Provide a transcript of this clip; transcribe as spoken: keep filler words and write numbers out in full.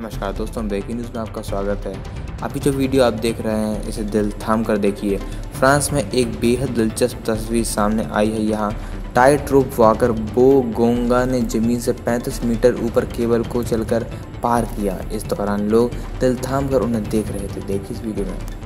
नमस्कार दोस्तों, breaking news में आपका स्वागत है। अभी जो वीडियो आप देख रहे हैं इसे दिल थाम कर देखिए। फ्रांस में एक बेहद दिलचस्प तस्वीर सामने आई है। यहाँ टाइट रूप वाकर बो गोंगा ने ज़मीन से पैंतीस मीटर ऊपर केबल को चलकर पार किया। इस दौरान लोग दिल थाम कर उन्हें देख रहे थे। देखिए इस वीडियो में।